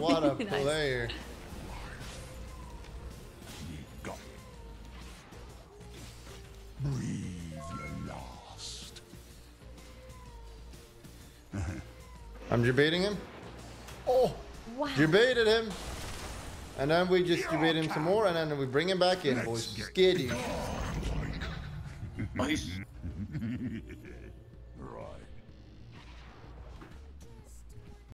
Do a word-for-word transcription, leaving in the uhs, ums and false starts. What a nice player. I'm debating him. Oh, wow. Debated him. And then we just debate him some more, and then we bring him back in, boys. Skiddy. Nice. Right.